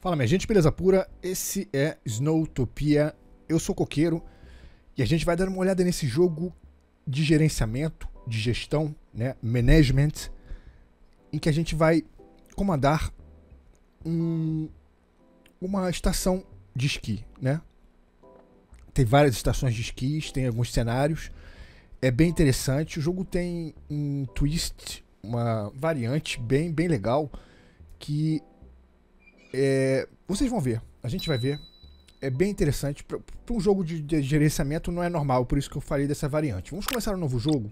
Fala, minha gente, beleza pura? Esse é Snowtopia, eu sou Coqueiro e a gente vai dar uma olhada nesse jogo de gerenciamento, de gestão, né, management, em que a gente vai comandar uma estação de esqui, né? Tem várias estações de esquis, tem alguns cenários, é bem interessante, o jogo tem um twist, uma variante bem legal que... vocês vão ver, a gente vai ver. É bem interessante. Para um jogo de gerenciamento não é normal, por isso que eu falei dessa variante. Vamos começar um novo jogo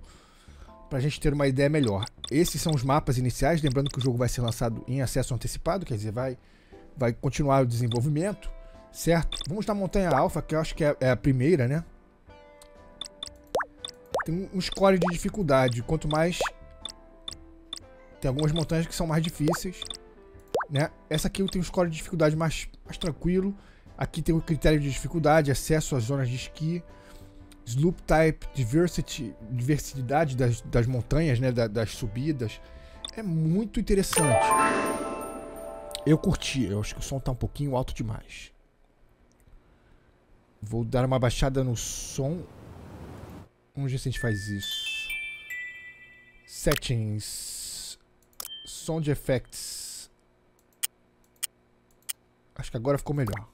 para a gente ter uma ideia melhor. Esses são os mapas iniciais, lembrando que o jogo vai ser lançado em acesso antecipado, quer dizer, vai continuar o desenvolvimento, certo? Vamos na Montanha Alfa, que eu acho que é a primeira, né? Tem um score de dificuldade, quanto mais... Tem algumas montanhas que são mais difíceis, né? Essa aqui eu tenho um score de dificuldade mais tranquilo. Aqui tem o critério de dificuldade, acesso às zonas de esqui, slope type, diversidade das montanhas, né? Das subidas. É muito interessante. Eu curti. Eu acho que o som tá um pouquinho alto demais. Vou dar uma baixada no som. Vamos ver se a gente faz isso. Settings. Sound effects. Acho que agora ficou melhor.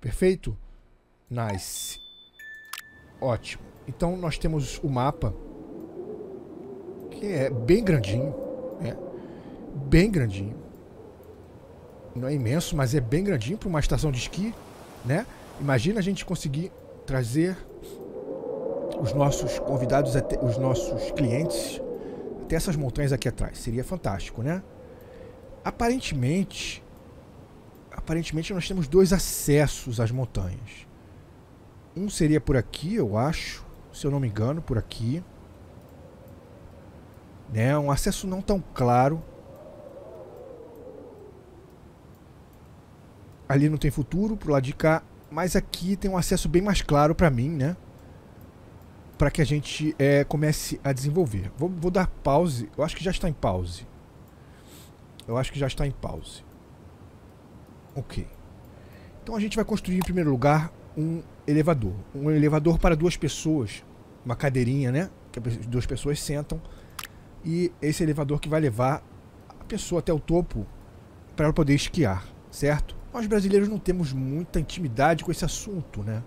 Perfeito? Nice. Ótimo. Então nós temos o mapa, que é bem grandinho, né? Bem grandinho. Não é imenso, mas é bem grandinho para uma estação de esqui, né? Imagina a gente conseguir trazer os nossos convidados, até os nossos clientes, até essas montanhas aqui atrás. Seria fantástico, né? Aparentemente nós temos dois acessos às montanhas. Um seria por aqui, eu acho, se eu não me engano, por aqui, né? Um acesso não tão claro. Ali não tem futuro, pro lado de cá, mas aqui tem um acesso bem mais claro para mim, né? Para que a gente comece a desenvolver. Vou dar pause, eu acho que já está em pause. Ok. Então a gente vai construir em primeiro lugar um elevador. Um elevador para duas pessoas. Uma cadeirinha, né? Que as duas pessoas sentam. E esse elevador que vai levar a pessoa até o topo para ela poder esquiar, certo? Nós brasileiros não temos muita intimidade com esse assunto, né?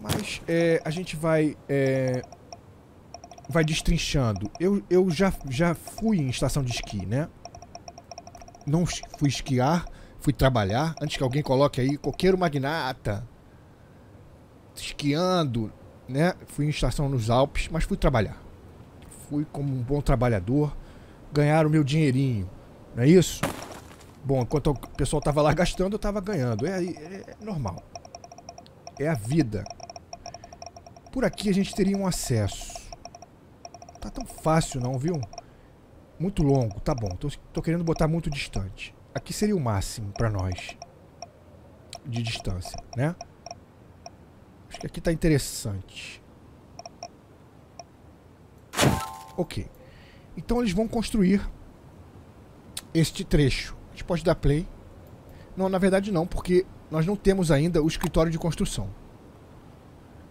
Mas a gente vai destrinchando. Eu já fui em estação de esqui, né? Não fui esquiar. Fui trabalhar, antes que alguém coloque aí, coqueiro magnata, esquiando, né? Fui em estação nos Alpes, mas fui trabalhar. Fui como um bom trabalhador, ganhar o meu dinheirinho, não é isso? Bom, enquanto o pessoal tava lá gastando, eu tava ganhando, é normal. É a vida. Por aqui a gente teria um acesso. Não tá tão fácil não, viu? Muito longo, tá bom, tô querendo botar muito distante. Aqui seria o máximo para nós de distância, né? Acho que aqui tá interessante. Ok. Então eles vão construir este trecho. A gente pode dar play. Não, na verdade não, porque nós não temos ainda o escritório de construção.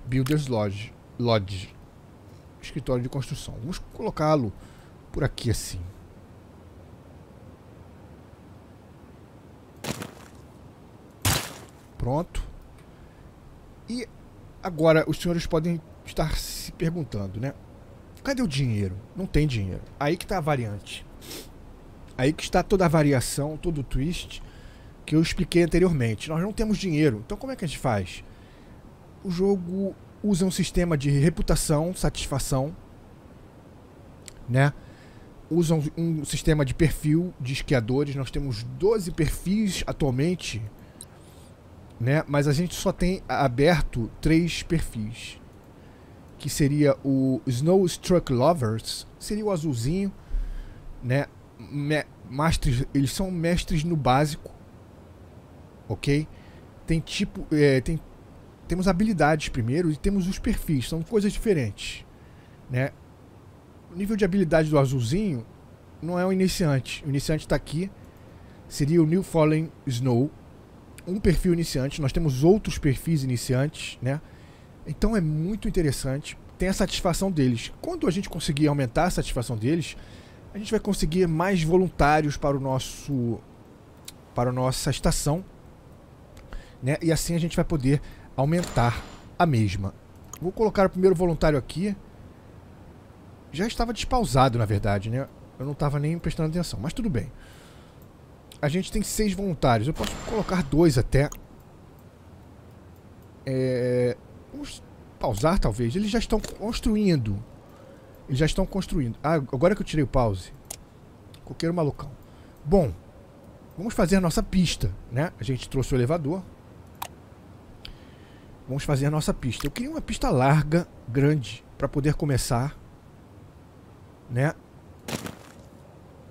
Builder's Lodge. Escritório de construção. Vamos colocá-lo por aqui assim. Pronto. E agora os senhores podem estar se perguntando, né? Cadê o dinheiro? Não tem dinheiro. Aí que está a variante. Aí que está toda a variação, todo o twist que eu expliquei anteriormente. Nós não temos dinheiro. Então como é que a gente faz? O jogo usa um sistema de reputação, satisfação, né? Usa um sistema de perfil de esquiadores. Nós temos 12 perfis atualmente, né? Mas a gente só tem aberto 3 perfis, que seria o Snow Struck Lovers, seria o Azulzinho, né? Eles são mestres no básico, ok? Tem tipo, temos habilidades primeiro e temos os perfis, são coisas diferentes, né? O nível de habilidade do Azulzinho não é o iniciante está aqui, seria o New Fallen Snow, um perfil iniciante. Nós temos outros perfis iniciantes, né? Então é muito interessante. Tem a satisfação deles. Quando a gente conseguir aumentar a satisfação deles, a gente vai conseguir mais voluntários para o nosso, para a nossa estação, né? E assim a gente vai poder aumentar a mesma. Vou colocar o primeiro voluntário aqui. Já estava despausado, na verdade, né? Eu não estava nem prestando atenção, mas tudo bem. A gente tem 6 voluntários. Eu posso colocar 2 até. Vamos pausar, talvez. Eles já estão construindo. Ah, agora que eu tirei o pause. Coqueiro malucão. Bom, vamos fazer a nossa pista, né? A gente trouxe o elevador. Vamos fazer a nossa pista. Eu queria uma pista larga, grande, para poder começar, né?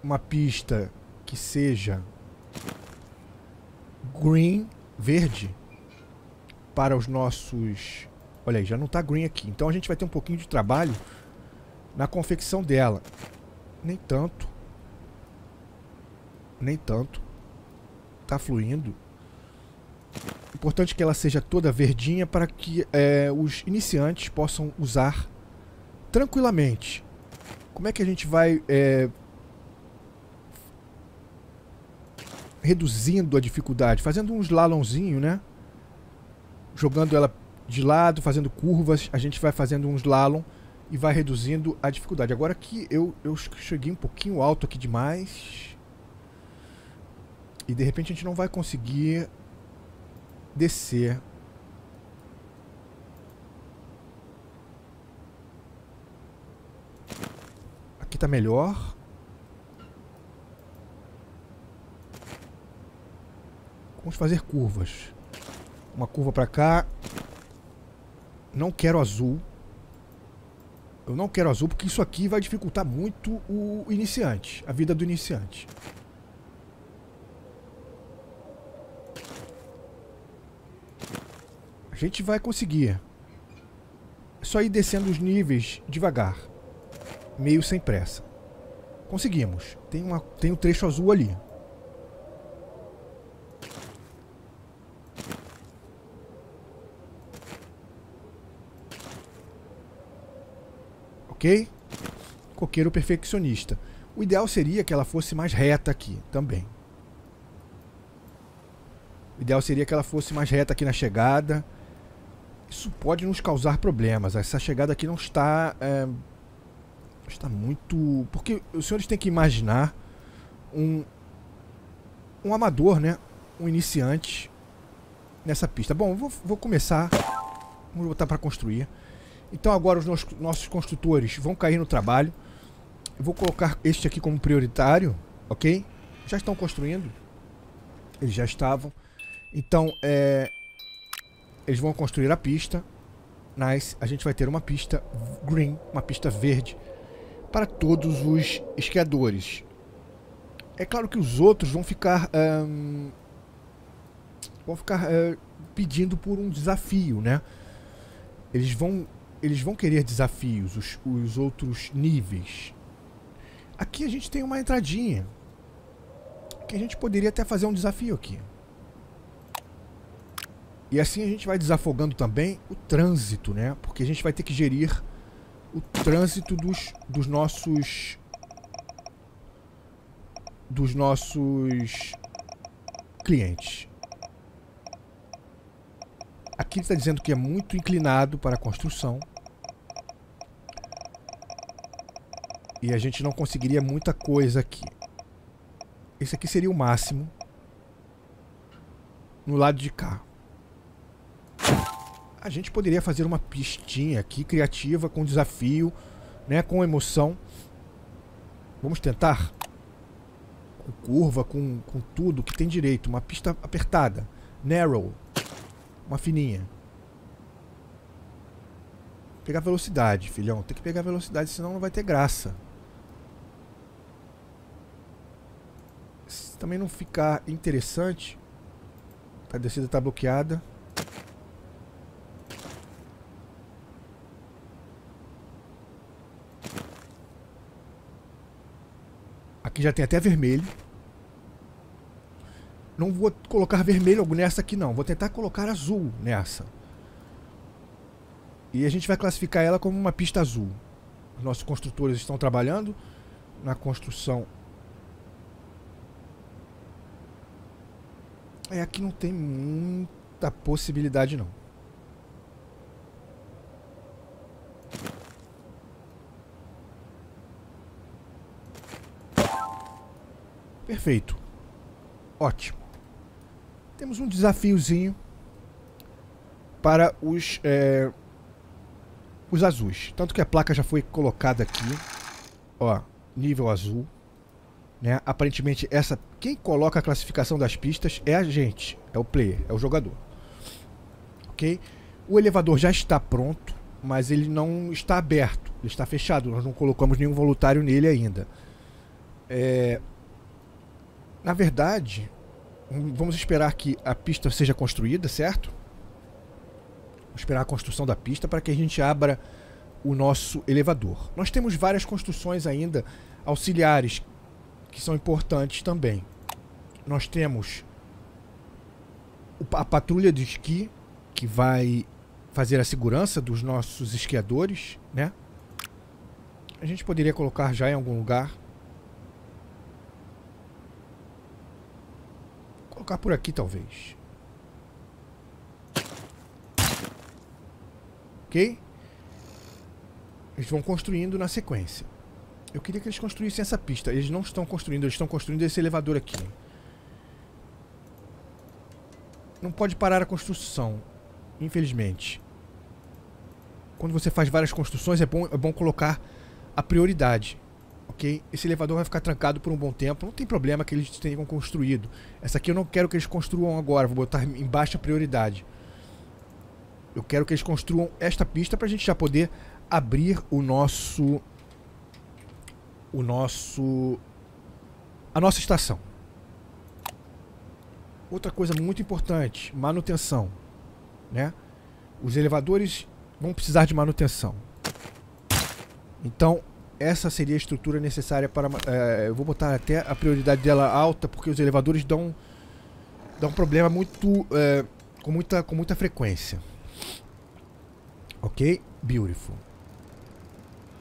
Uma pista que seja green, verde, para os nossos... Olha aí, já não tá green aqui. Então a gente vai ter um pouquinho de trabalho na confecção dela. Nem tanto. Nem tanto. Tá fluindo. Importante que ela seja toda verdinha para que os iniciantes possam usar tranquilamente. Como é que a gente vai reduzindo a dificuldade? Fazendo um slalomzinho, né? Jogando ela de lado, fazendo curvas. A gente vai fazendo um slalom e vai reduzindo a dificuldade. Agora que eu cheguei um pouquinho alto aqui demais. E de repente a gente não vai conseguir descer. Aqui tá melhor. Vamos fazer curvas. Uma curva pra cá. Não quero azul. Eu não quero azul porque isso aqui vai dificultar muito o iniciante. A vida do iniciante. A gente vai conseguir. É só ir descendo os níveis devagar. Meio sem pressa. Conseguimos. Tem um trecho azul ali. Ok? Coqueiro perfeccionista. O ideal seria que ela fosse mais reta aqui também. O ideal seria que ela fosse mais reta aqui na chegada. Isso pode nos causar problemas. Essa chegada aqui não está... Está muito... Porque os senhores têm que imaginar um amador, né? Um iniciante nessa pista. Bom, vou começar. Vamos botar para construir. Então agora os nossos construtores vão cair no trabalho. Eu vou colocar este aqui como prioritário, ok? Já estão construindo. Eles já estavam. Então, eles vão construir a pista. Nice. A gente vai ter uma pista green, uma pista verde, para todos os esquiadores. É claro que os outros vão ficar pedindo por um desafio, né? Eles vão querer desafios, os outros níveis. Aqui a gente tem uma entradinha que a gente poderia até fazer um desafio aqui. E assim a gente vai desafogando também o trânsito, né? Porque a gente vai ter que gerir o trânsito dos nossos clientes. Aqui está dizendo que é muito inclinado para a construção. E a gente não conseguiria muita coisa aqui. Esse aqui seria o máximo. No lado de cá. A gente poderia fazer uma pistinha aqui, criativa, com desafio, né, com emoção. Vamos tentar? Com curva, com tudo que tem direito. Uma pista apertada. Narrow. Uma fininha. Pegar velocidade, filhão. Tem que pegar velocidade, senão não vai ter graça. Se também não ficar interessante... A descida está bloqueada. Aqui já tem até vermelho. Não vou colocar vermelho nessa aqui não. Vou tentar colocar azul nessa. E a gente vai classificar ela como uma pista azul. Os nossos construtores estão trabalhando na construção. É, aqui não tem muita possibilidade não. Perfeito. Ótimo. Temos um desafiozinho para os azuis. Tanto que a placa já foi colocada aqui. Ó, nível azul. Né? Aparentemente, essa quem coloca a classificação das pistas é a gente. É o player, é o jogador. Ok? O elevador já está pronto, mas ele não está aberto. Ele está fechado. Nós não colocamos nenhum voluntário nele ainda. Na verdade, vamos esperar que a pista seja construída, certo? Vamos esperar a construção da pista para que a gente abra o nosso elevador. Nós temos várias construções ainda auxiliares que são importantes também. Nós temos a patrulha de esqui que vai fazer a segurança dos nossos esquiadores, né? A gente poderia colocar já em algum lugar. Colocar por aqui, talvez. Ok? Eles vão construindo na sequência. Eu queria que eles construíssem essa pista. Eles não estão construindo, eles estão construindo esse elevador aqui. Não pode parar a construção, infelizmente. Quando você faz várias construções, é bom colocar a prioridade. Okay? Esse elevador vai ficar trancado por um bom tempo. Não tem problema que eles tenham construído. Essa aqui eu não quero que eles construam agora. Vou botar em baixa prioridade. Eu quero que eles construam esta pista para a gente já poder abrir o nosso... a nossa estação. Outra coisa muito importante. Manutenção. Né? Os elevadores vão precisar de manutenção. Então... essa seria a estrutura necessária para... eu vou botar até a prioridade dela alta, porque os elevadores dão um problema muito, com muita frequência. Ok? Beautiful.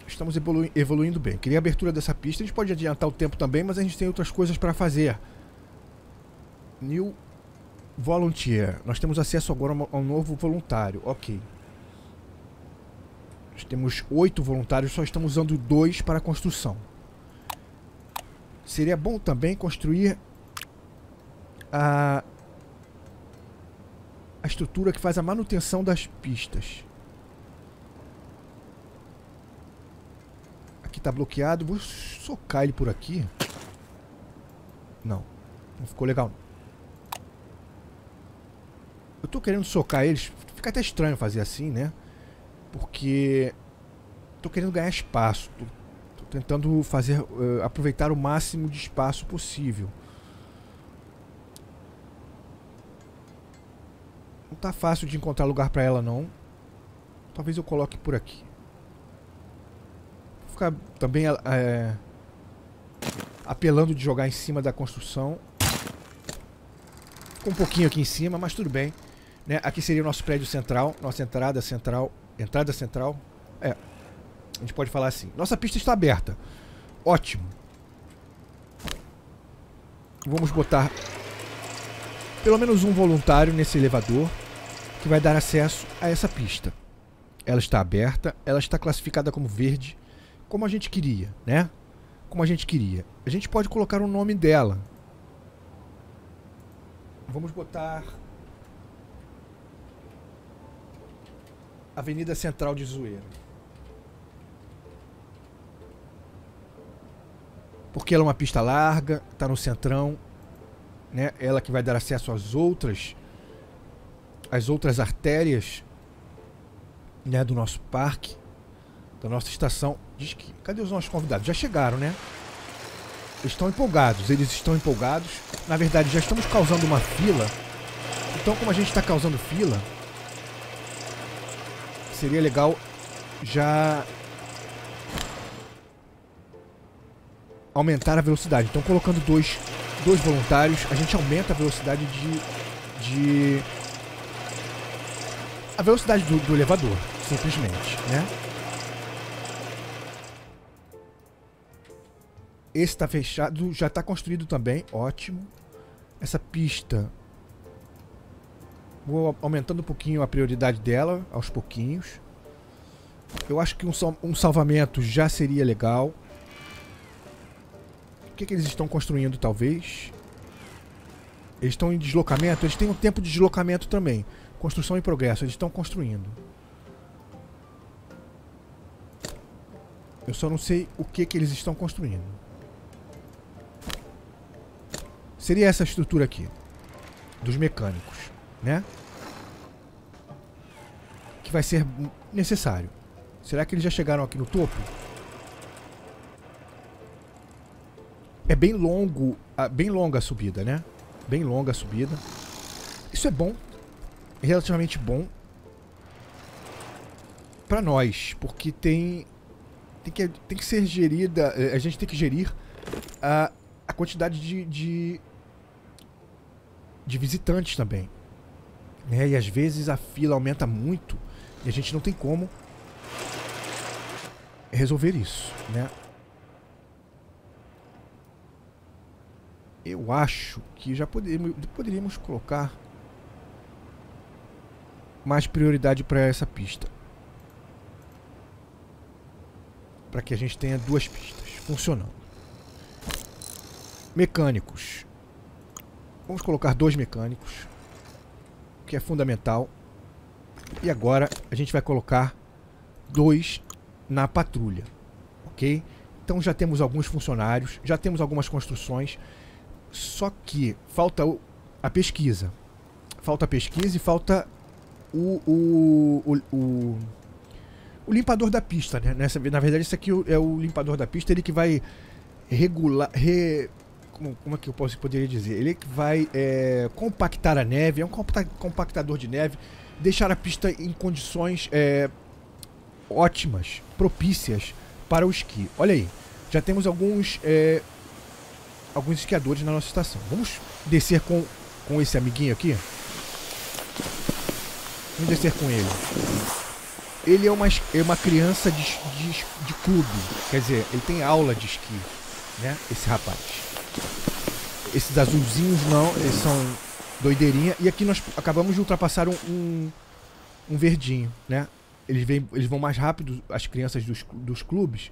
Estamos evoluindo bem. Queria a abertura dessa pista. A gente pode adiantar o tempo também, mas a gente tem outras coisas para fazer. New Volunteer. Nós temos acesso agora a um novo voluntário. Ok. Nós temos 8 voluntários, só estamos usando 2 para a construção. Seria bom também construir a estrutura que faz a manutenção das pistas. Aqui está bloqueado, vou socar ele por aqui. Não, não ficou legal. Eu estou querendo socar eles, fica até estranho fazer assim, né? Porque tô querendo ganhar espaço, tô tentando fazer aproveitar o máximo de espaço possível. Não tá fácil de encontrar lugar para ela não. Talvez eu coloque por aqui. Vou ficar também apelando de jogar em cima da construção. Ficou um pouquinho aqui em cima, mas tudo bem, né? Aqui seria o nosso prédio central, nossa entrada central. Entrada central, a gente pode falar assim. Nossa pista está aberta. Ótimo. Vamos botar pelo menos um voluntário nesse elevador que vai dar acesso a essa pista. Ela está aberta, ela está classificada como verde, como a gente queria, né? Como a gente queria. A gente pode colocar o nome dela. Vamos botar... Avenida Central de Zueira. Porque ela é uma pista larga, está no centrão, né? Ela que vai dar acesso às outras artérias, né, do nosso parque, da nossa estação. Diz que, cadê os nossos convidados? Já chegaram, né? Eles estão empolgados. Na verdade, já estamos causando uma fila. Então, como a gente está causando fila, seria legal já aumentar a velocidade. Então, colocando dois 2 voluntários, a gente aumenta a velocidade do elevador, simplesmente, né? Esse tá fechado, já tá construído também, ótimo. Essa pista, vou aumentando um pouquinho a prioridade dela, aos pouquinhos. Eu acho que um salvamento já seria legal. O que, que eles estão construindo, talvez? Eles estão em deslocamento? Eles têm um tempo de deslocamento também. Construção em progresso, eles estão construindo. Eu só não sei o que, que eles estão construindo. Seria essa estrutura aqui. Dos mecânicos, né? Que vai ser necessário. Será que eles já chegaram aqui no topo? É bem longa a subida, né? Bem longa a subida. Isso é bom. Relativamente bom. Pra nós. Porque tem que ser gerida... A gente tem que gerir a quantidade de visitantes também. Né? E às vezes a fila aumenta muito. E a gente não tem como resolver isso, né? Eu acho que já poderíamos colocar mais prioridade para essa pista. Para que a gente tenha 2 pistas funcionando. Mecânicos. Vamos colocar 2 mecânicos, que é fundamental. E agora a gente vai colocar 2 na patrulha, ok? Então já temos alguns funcionários, já temos algumas construções. Só que falta a pesquisa. Falta a pesquisa e falta o limpador da pista, né? Na verdade, isso aqui é o limpador da pista, ele que vai regular... Como é que eu poderia dizer? Ele que vai compactar a neve, é um compactador de neve, deixar a pista em condições ótimas, propícias para o esqui. Olha aí, já temos alguns esquiadores na nossa estação. Vamos descer com esse amiguinho aqui. Vamos descer com ele. Ele é uma criança de clube. Quer dizer, ele tem aula de esqui, né? Esse rapaz. Esses azulzinhos não, eles são doideirinha. E aqui nós acabamos de ultrapassar um verdinho, né? Eles vão mais rápido, as crianças dos clubes.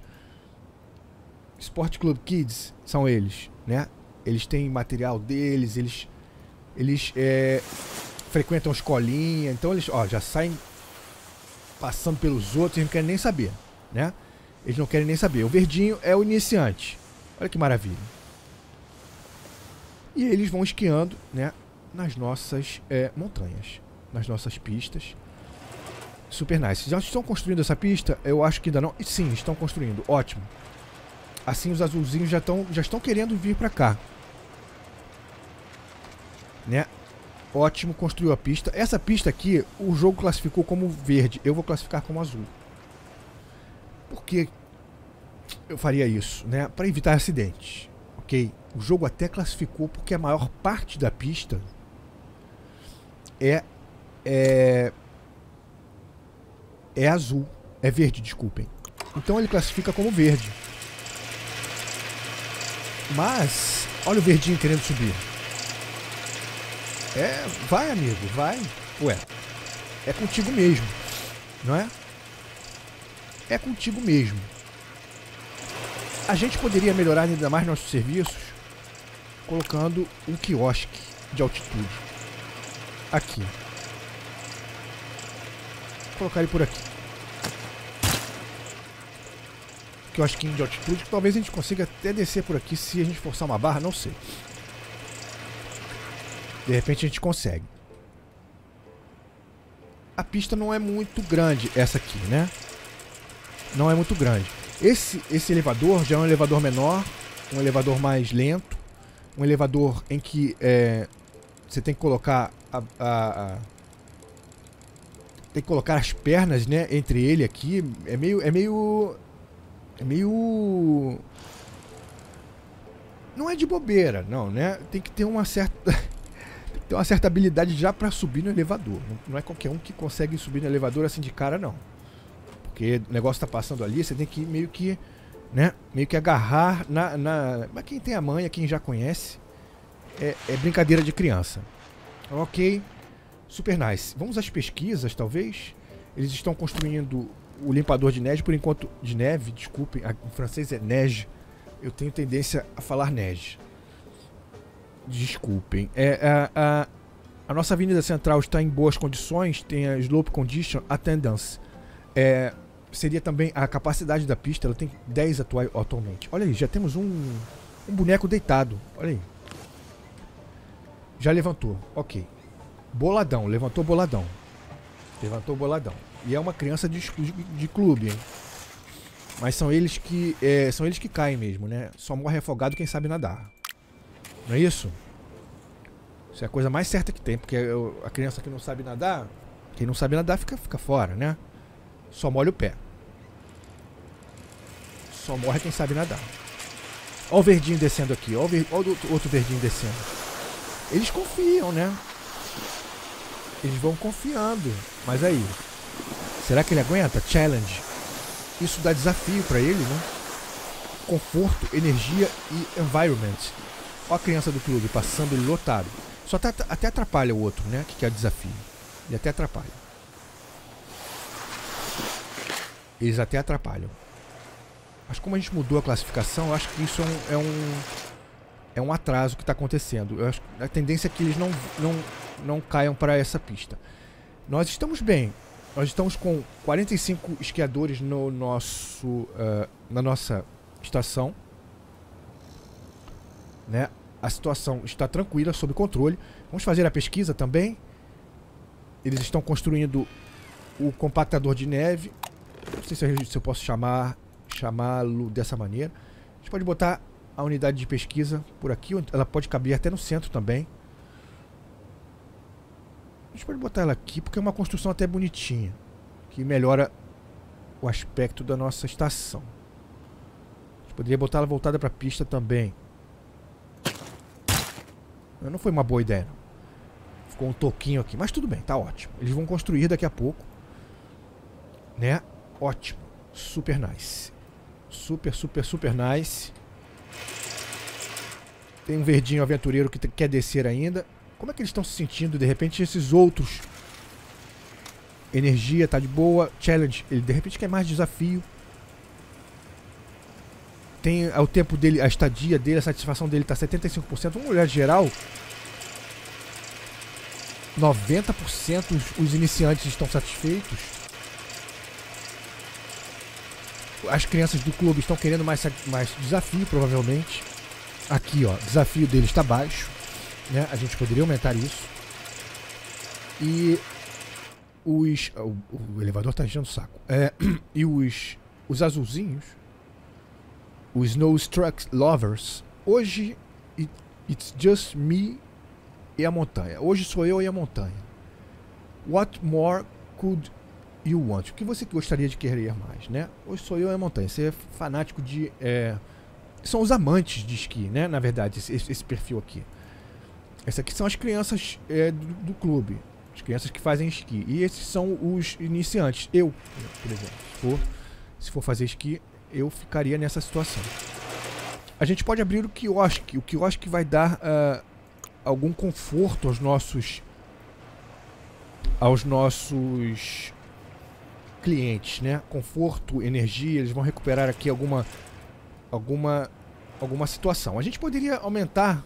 Sport Club Kids são eles, né? Eles têm material deles, eles frequentam escolinha, então eles, ó, já saem passando pelos outros, eles não querem nem saber, né? Eles não querem nem saber. O verdinho é o iniciante. Olha que maravilha. E eles vão esquiando, né? Nas nossas montanhas, nas nossas pistas. Super nice. Já estão construindo essa pista? Eu acho que ainda não. Sim, estão construindo. Ótimo. Assim os azulzinhos já estão querendo vir pra cá, né? Ótimo, construiu a pista. Essa pista aqui, o jogo classificou como verde. Eu vou classificar como azul. Por que eu faria isso, né? Para evitar acidentes, ok? O jogo até classificou porque a maior parte da pista é azul. É verde, desculpem. Então ele classifica como verde. Mas, olha o verdinho querendo subir. É, vai amigo, vai. Ué, é contigo mesmo, não é? É contigo mesmo. A gente poderia melhorar ainda mais nossos serviços colocando um quiosque de altitude. Aqui. Vou colocar ele por aqui. Quiosquinho de altitude, que talvez a gente consiga até descer por aqui se a gente forçar uma barra, não sei. De repente a gente consegue. A pista não é muito grande, essa aqui, né? Não é muito grande. Esse elevador já é um elevador menor, um elevador mais lento, um elevador em que você tem que colocar tem que colocar as pernas, né, entre ele aqui. É meio Não é de bobeira, não, né? Tem que ter uma certa... tem uma certa habilidade já pra subir no elevador. Não é qualquer um que consegue subir no elevador assim de cara, não. Porque o negócio tá passando ali, você tem que meio que, né, meio que agarrar na... Mas quem tem a manha, quem já conhece, é brincadeira de criança. Ok, super nice. Vamos às pesquisas, talvez. Eles estão construindo o limpador de neve, por enquanto... De neve, desculpem, em francês é neige. Eu tenho tendência a falar neige. Desculpem. A nossa avenida central está em boas condições. Tem a slope condition, attendance. Seria também a capacidade da pista. Ela tem 10 atualmente. Olha aí, já temos um boneco deitado. Olha aí. Já levantou. Ok. Boladão. Levantou boladão. Levantou boladão. E é uma criança de clube, hein? Mas são eles que caem mesmo, né? Só morre afogado quem sabe nadar. Não é isso? Isso é a coisa mais certa que tem, porque a criança que não sabe nadar, quem não sabe nadar fica fora, né? Só molha o pé. Só morre quem sabe nadar. Olha o verdinho descendo aqui. Olha o outro verdinho descendo. Eles confiam, né? Eles vão confiando. Mas aí, será que ele aguenta? Challenge. Isso dá desafio pra ele, né? Conforto, energia e environment. Ó a criança do clube passando ele lotado. Só até atrapalha o outro, né? Que é o desafio. Ele até atrapalha. Eles até atrapalham. Mas como a gente mudou a classificação, eu acho que isso é um atraso que tá acontecendo. Eu acho que a tendência é que eles não caiam para essa pista. Nós estamos bem. Nós estamos com 45 esquiadores no nosso, na nossa estação, né? A situação está tranquila, sob controle. Vamos fazer a pesquisa também. Eles estão construindo o compactador de neve. Não sei se eu posso chamá-lo dessa maneira. A gente pode botar a unidade de pesquisa por aqui. Ela pode caber até no centro também. A gente pode botar ela aqui porque é uma construção até bonitinha, que melhora o aspecto da nossa estação. A gente poderia botar ela voltada para a pista também. Não foi uma boa ideia, não. Ficou um toquinho aqui, mas tudo bem, tá ótimo. Eles vão construir daqui a pouco, né? Ótimo. Super nice. Super, super, super nice. Tem um verdinho aventureiro que quer descer ainda. Como é que eles estão se sentindo? De repente esses outros... Energia, tá de boa. Challenge, ele de repente quer mais desafio. Tem o tempo dele, a estadia dele, a satisfação dele tá 75%. Vamos olhar geral. 90% os iniciantes estão satisfeitos. As crianças do clube estão querendo mais desafio, provavelmente. Aqui, ó, desafio deles está baixo. Né? A gente poderia aumentar isso. E o elevador tá enchendo o saco. E os azulzinhos, os Snow Struck Lovers. Hoje, it's just me e a montanha. Hoje sou eu e a montanha. What more could you want? O que você gostaria de querer mais, né? Hoje sou eu e a montanha. Você é fanático de... São os amantes de esqui, né? Na verdade, esse perfil aqui. Essas aqui são as crianças do clube. As crianças que fazem esqui. E esses são os iniciantes. Eu, por exemplo, se for fazer esqui, eu ficaria nessa situação. A gente pode abrir o quiosque. O quiosque vai dar algum conforto aos nossos... clientes, né? Conforto, energia. Eles vão recuperar aqui alguma situação. A gente poderia aumentar...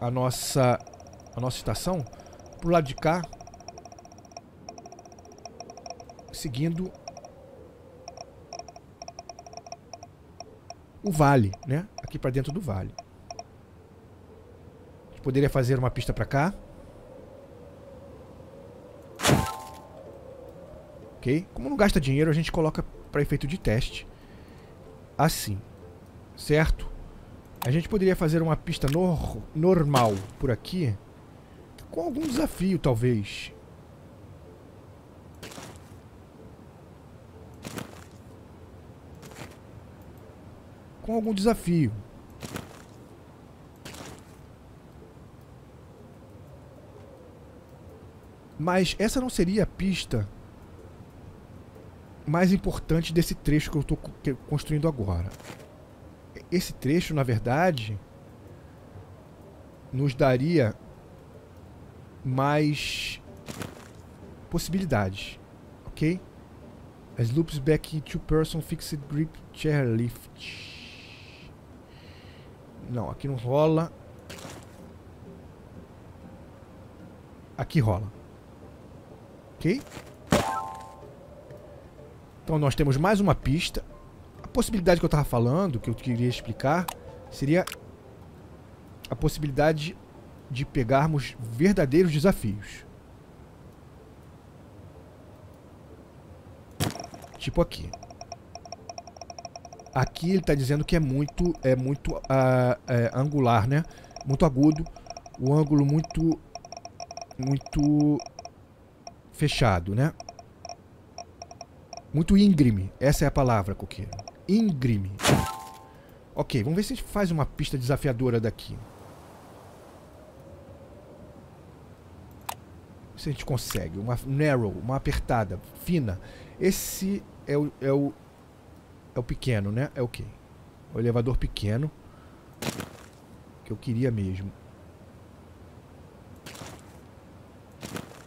a nossa estação pro lado de cá, seguindo o vale, né? Aqui para dentro do vale. A gente poderia fazer uma pista para cá. OK? Como não gasta dinheiro, a gente coloca para efeito de teste. Assim. Certo? A gente poderia fazer uma pista normal por aqui, com algum desafio, talvez. com algum desafio. Mas essa não seria a pista mais importante desse trecho que eu estou construindo agora. Esse trecho, na verdade, nos daria mais possibilidades, ok? As loops back two-person fixed grip chairlift. Não, aqui não rola. Aqui rola, ok? Então nós temos mais uma pista. A possibilidade que eu estava falando, que eu queria explicar, seria a possibilidade de pegarmos verdadeiros desafios. Tipo aqui. Aqui ele está dizendo que é muito angular, né? Muito agudo, o ângulo muito fechado, né? Muito íngreme. Essa é a palavra, coqueiro. Íngreme. Ok, vamos ver se a gente faz uma pista desafiadora daqui. Se a gente consegue. Uma narrow, uma apertada, fina. Esse é o pequeno, né? É o quê? O elevador pequeno. Que eu queria mesmo.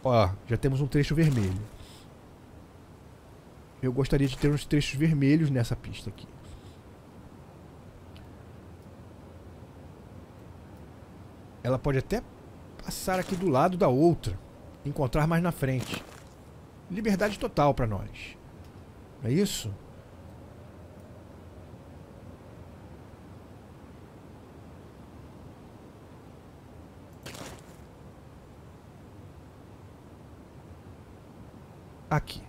Ó, já temos um trecho vermelho. Eu gostaria de ter uns trechos vermelhos nessa pista aqui. Ela pode até passar aqui do lado da outra. Encontrar mais na frente. Liberdade total para nós. Não é isso? Aqui.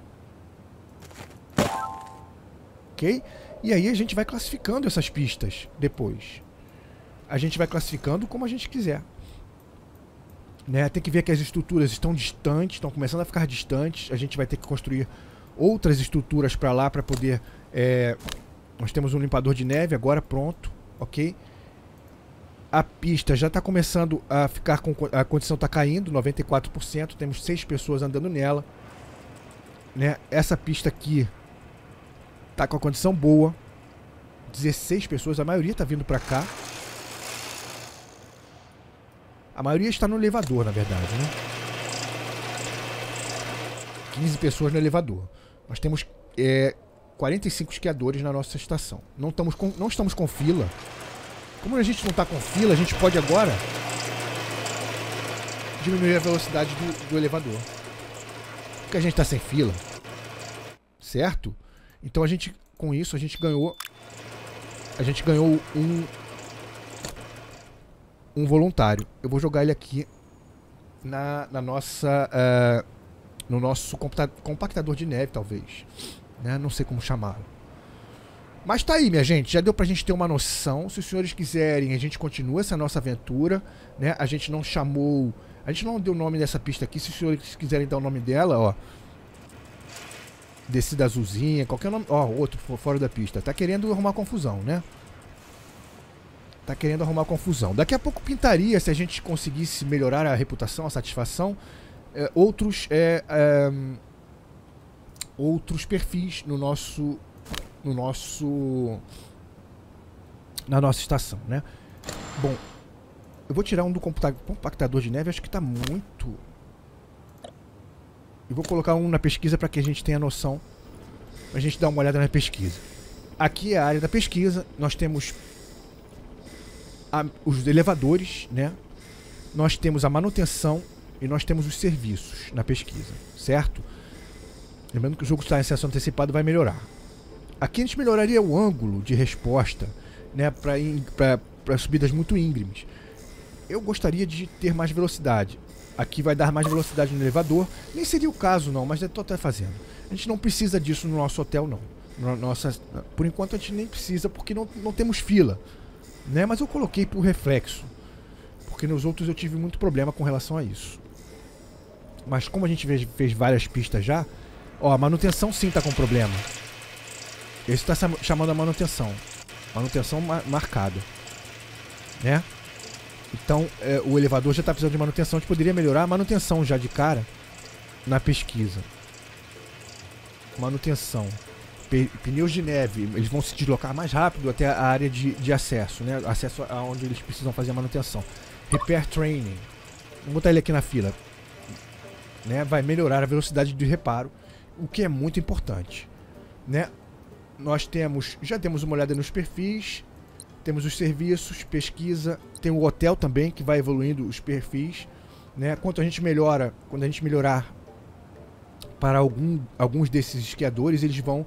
Ok? E aí a gente vai classificando essas pistas depois. A gente vai classificando como a gente quiser. Né? Tem que ver que as estruturas estão distantes, estão começando a ficar distantes. A gente vai ter que construir outras estruturas para lá, para poder... Nós temos um limpador de neve agora, pronto, ok? A pista já está começando a ficar com... A condição está caindo, 94%. Temos 6 pessoas andando nela. Né? Essa pista aqui está com a condição boa. 16 pessoas, a maioria está vindo para cá. A maioria está no elevador, na verdade, né? 15 pessoas no elevador. Nós temos 45 esquiadores na nossa estação. Não estamos com fila. Como a gente não está com fila, a gente pode agora diminuir a velocidade do elevador. Porque a gente está sem fila. Certo? Então a gente, com isso, a gente ganhou um voluntário. Eu vou jogar ele aqui no nosso compactador de neve, talvez, né? Não sei como chamá-lo, mas tá aí, minha gente, já deu pra gente ter uma noção. Se os senhores quiserem, a gente continua essa nossa aventura, né? A gente não deu o nome dessa pista aqui. Se os senhores quiserem dar o nome dela, ó, descida azulzinha, qualquer nome, ó, outro fora da pista, tá querendo arrumar confusão, né? Tá querendo arrumar confusão. Daqui a pouco pintaria, se a gente conseguisse melhorar a reputação, a satisfação, outros perfis na nossa estação, né? Bom, eu vou tirar um do compactador de neve, acho que tá muito. E vou colocar um na pesquisa para que a gente tenha noção, pra gente dar uma olhada na pesquisa. Aqui é a área da pesquisa, nós temos os elevadores, né? Nós temos a manutenção e nós temos os serviços na pesquisa, certo? Lembrando que o jogo está em acesso antecipado, vai melhorar. Aqui a gente melhoraria o ângulo de resposta, né? Para subidas muito íngremes. Eu gostaria de ter mais velocidade. Aqui vai dar mais velocidade no elevador. Nem seria o caso, não, mas eu estou até fazendo. A gente não precisa disso no nosso hotel, não. Por enquanto a gente nem precisa, porque não temos fila. Né? Mas eu coloquei por reflexo, porque nos outros eu tive muito problema com relação a isso. Mas como a gente fez várias pistas já, ó, a manutenção sim tá com problema. Esse tá chamando a manutenção. Manutenção marcada, né? Então o elevador já está precisando de manutenção. A gente poderia melhorar a manutenção já de cara na pesquisa. Manutenção. Pneus de neve, eles vão se deslocar mais rápido até a área de acesso, né? Acesso a onde eles precisam fazer a manutenção. Repair training. Vou botar ele aqui na fila, né? Vai melhorar a velocidade de reparo, o que é muito importante, né? Nós temos, já temos uma olhada nos perfis, temos os serviços, pesquisa, tem o hotel também que vai evoluindo os perfis, né? Quanto a gente melhora, quando a gente melhorar para alguns desses esquiadores, eles vão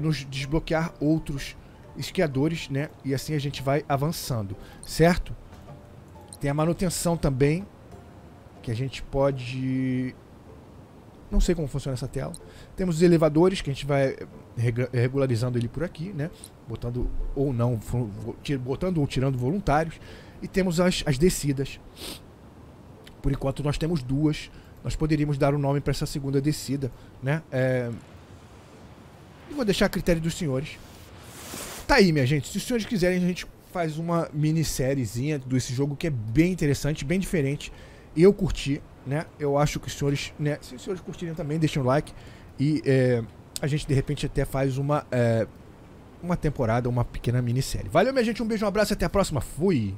nos desbloquear outros esquiadores, né? E assim a gente vai avançando, certo? Tem a manutenção também, que a gente pode... Não sei como funciona essa tela. Temos os elevadores, que a gente vai regularizando ele por aqui, né? Botando ou não, botando ou tirando voluntários. E temos as descidas. Por enquanto nós temos duas. Nós poderíamos dar um nome para essa segunda descida, né? E vou deixar a critério dos senhores. Tá aí, minha gente. Se os senhores quiserem, a gente faz uma minissériezinha desse jogo que é bem interessante, bem diferente. Eu curti, né? Eu acho que os senhores, né? Se os senhores curtirem também, deixem um like. E a gente, de repente, até faz uma temporada, uma pequena minissérie. Valeu, minha gente. Um beijo, um abraço e até a próxima. Fui!